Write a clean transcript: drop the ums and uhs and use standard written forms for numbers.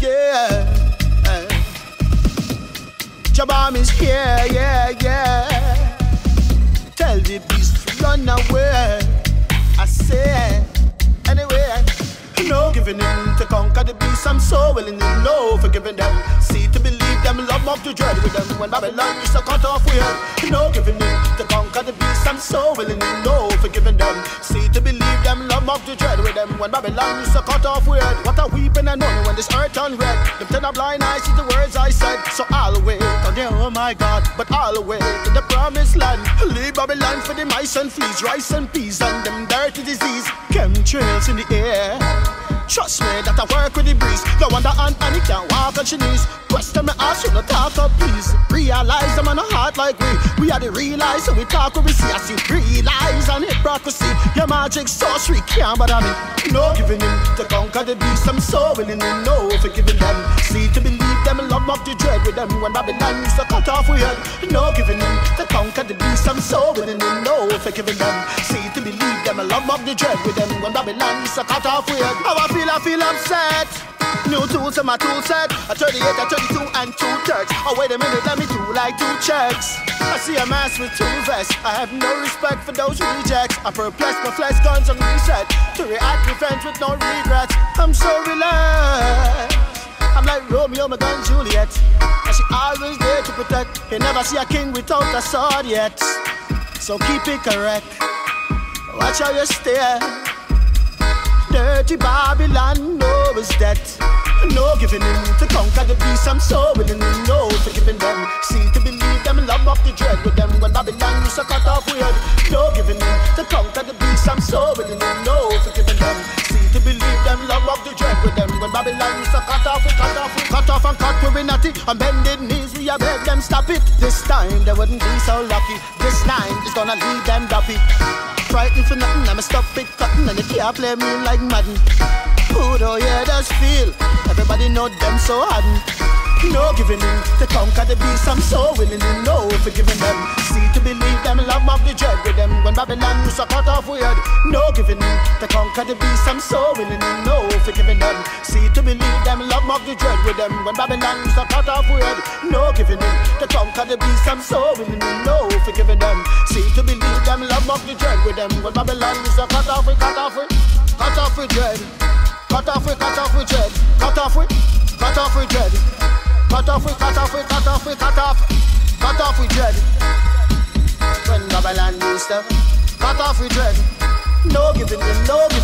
yeah. Jah Bami is here, yeah, yeah. Tell the beast to run away. I say, anyway. No giving in to conquer the beast, I'm so willing in, no forgiving them. See to believe them, love mock to dread with them. When Babylon used to cut off weird. No giving in to conquer the beast, I'm so willing in, no forgiving them. See to believe them, love mock to dread with them. When Babylon used to cut off weird. What a weeping and mourning when this earth turned red. Them turn a blind eye to the words I said. So I'll wait on them, oh my God, but I'll wait to the promised land. Leave Babylon for the mice and fleas, rice and peas, and them dirty disease. Chemtrails in the air. Trust me that I work with the breeze. No wonder Aunt Annie can't walk on she knees. Question me ask you no talk up please. Realize them on a heart like we. We are the realize so we talk what we see. I see realize and hypocrisy. Your magic sorcery can't bother me. No giving in to conquer the beast, I'm so willing in, no forgiving them. See to believe them and love mock the dread with them. When Babylon used to cut off we head. No giving in to conquer the beast, I'm so willing in, no forgiving them. See to believe them, I love mock the dread with them. When Babylon used to cut off we head. I feel upset. New tools in my tool set. A 38, a 32 and 2 turks. Oh wait a minute, let me do like 2 checks. I see a mask with 2 vests. I have no respect for those rejects. I perplex my flesh, guns on reset. To react revenge with no regrets. I'm so relaxed, I'm like Romeo, my gun, Juliet. And she always there to protect. You never see a king without a sword yet. So keep it correct. Watch how you stare. Dirty Babylon knows that. No giving in to conquer the beast, I'm so willing in, no forgiving them. See to believe them, love off the dread with them. When Babylon used to cut off weird. No giving in to conquer the beast, I'm so willing in, no forgiving them. See to believe them, love off the dread with them. When Babylon used to cut off, we cut off, we cut off and cut, we're in at it. On bended knees, we have beg them stop it. This time they wouldn't be so lucky. This time is gonna leave them dumpy. Frightened for nothing, I'ma stop it cutting, and they can't play me like Madden. Who do you just feel? Everybody know them so hardened. No giving in to conquer the beast, I'm so willing in, no forgiving them. See to believe them, love mock the dread with them. When Babylon used to cut off weird. No giving in to conquer the beast, I'm so willing in, no forgiving them. See to believe them, love mock the dread with them. When Babylon used to cut off weird. No giving in to conquer the beast, I'm so willing in, no forgiving them. See to believe them, love mock the dread with them. When Babylon used to cut off we, cut off we, cut off we dread. Cut off we, cut off we dread. Cut off we, cut off we dread. Cut off we, cut off we, cut off we, cut off. Cut off we dread. When Babylon used to cut off we dread. No giving in, no giving.